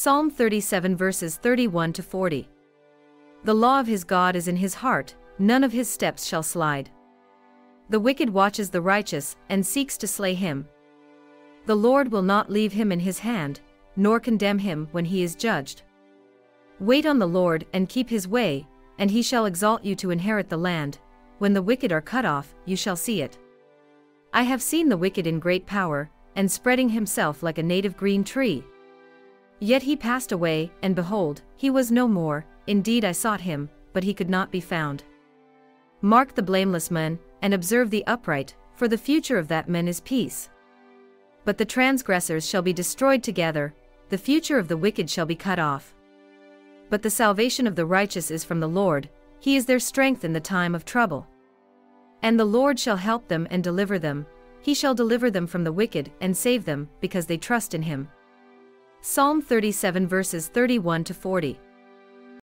Psalm 37 verses 31 to 40. The law of his God is in his heart, none of his steps shall slide. The wicked watches the righteous and seeks to slay him. The Lord will not leave him in his hand, nor condemn him when he is judged. Wait on the Lord and keep his way, and he shall exalt you to inherit the land. When the wicked are cut off, you shall see it. I have seen the wicked in great power, and spreading himself like a native green tree. Yet he passed away, and behold, he was no more. Indeed, I sought him, but he could not be found. Mark the blameless man, and observe the upright, for the future of that man is peace. But the transgressors shall be destroyed together, the future of the wicked shall be cut off. But the salvation of the righteous is from the Lord, he is their strength in the time of trouble. And the Lord shall help them and deliver them, he shall deliver them from the wicked and save them, because they trust in him. Psalm 37 verses 31 to 40.